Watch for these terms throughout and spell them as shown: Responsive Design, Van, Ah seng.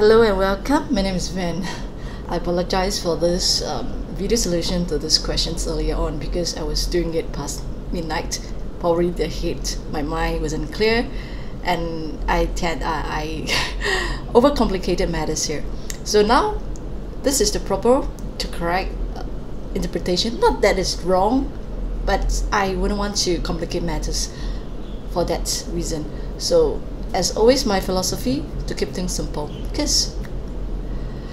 Hello and welcome. My name is Van. I apologize for this video solution to this questions earlier on because I was doing it past midnight. Probably the heat, my mind wasn't clear, and I overcomplicated matters here. So now, this is the proper to correct interpretation. Not that it's wrong, but I wouldn't want to complicate matters for that reason. So, as always, my philosophy to keep things simple. Because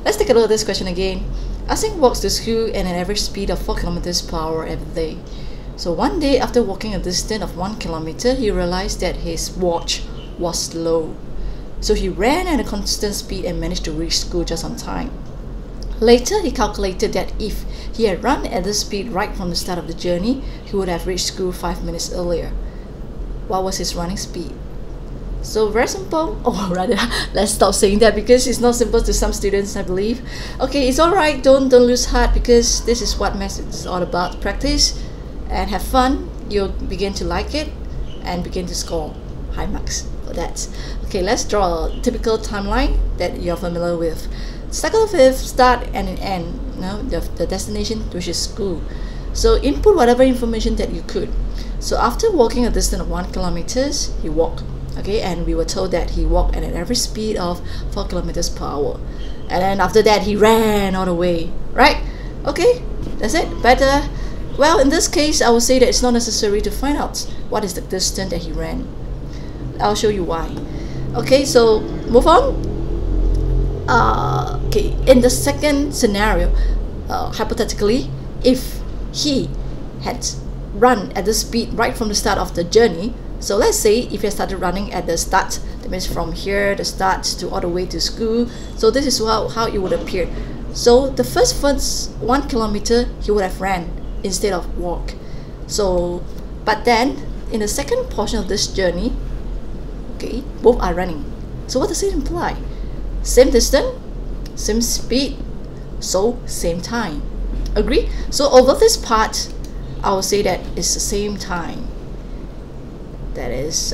let's take a look at this question again. Asing walks to school at an average speed of 4 km/h every day. So one day, after walking a distance of 1 km, he realized that his watch was slow. So he ran at a constant speed and managed to reach school just on time. Later, he calculated that if he had run at this speed right from the start of the journey, he would have reached school 5 minutes earlier. What was his running speed? So very simple, or rather, let's stop saying that because it's not simple to some students, I believe. Okay, it's alright, don't lose heart because this is what math is all about. Practice and have fun, you'll begin to like it and begin to score high marks for that. Okay, let's draw a typical timeline that you're familiar with. Circle of the start and an end, the destination, which is school. So input whatever information that you could. So after walking a distance of 1 km, he walked. Okay, and we were told that he walked at an average speed of 4 km/h. And then after that, he ran all the way, right? Okay, that's it. But, well, in this case, I would say that it's not necessary to find out what is the distance that he ran. I'll show you why. Okay, so move on. Okay, in the second scenario, hypothetically, if he had run at the speed right from the start of the journey, so let's say if you started running at the start, that means from here, the start to all the way to school. So this is how it would appear. So the first 1 km, he would have ran instead of walk. So, but then in the second portion of this journey, okay, both are running. So what does it imply? Same distance, same speed, so same time. Agree? So over this part, I will say that it's the same time. That is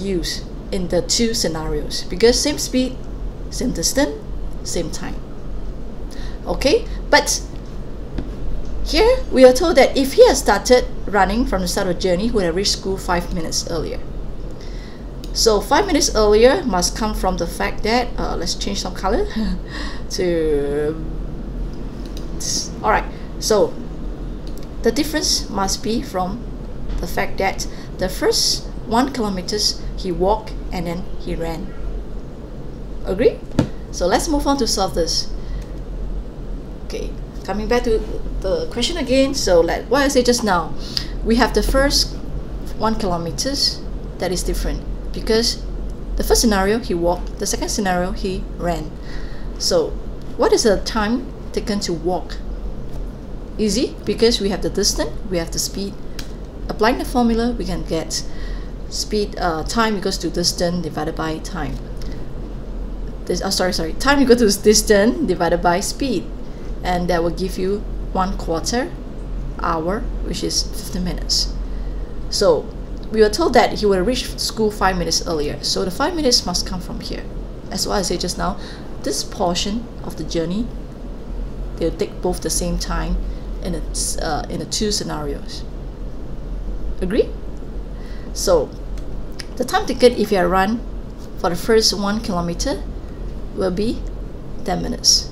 used in the two scenarios because same speed, same distance, same time. Okay, but here we are told that if he had started running from the start of the journey, he would have reached school 5 minutes earlier. So 5 minutes earlier must come from the fact that let's change some color to all right. So the difference must be from the fact that the first 1 km he walked and then he ran. Agree? So let's move on to solve this. Okay, coming back to the question again. So like what I said just now, we have the first 1 km that is different because the first scenario he walked, the second scenario he ran. So what is the time taken to walk? Easy, because we have the distance, we have the speed. Applying the formula, we can get speed time equals to distance divided by time. Time equals to distance divided by speed, and that will give you 1/4 hour, which is 15 minutes. So we were told that he would reach school 5 minutes earlier. So the 5 minutes must come from here. As what I said just now, this portion of the journey, they'll take both the same time in the two scenarios. Agree? So the time taken if you run for the first 1 km will be 10 minutes.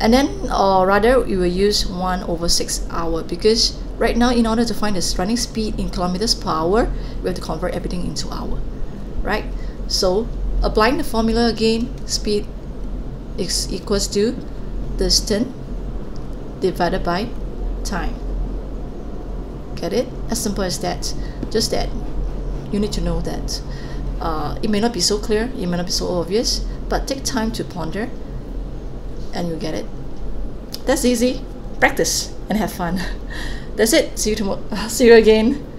And then, or rather, we will use 1/6 hour because right now, in order to find this running speed in km/h, we have to convert everything into hour, right? So applying the formula again, speed is equals to distance divided by time. Get it? As simple as that. Just that you need to know that it may not be so clear, it may not be so obvious, but take time to ponder and you get it. That's easy. Practice and have fun. That's it. See you tomorrow. See you again.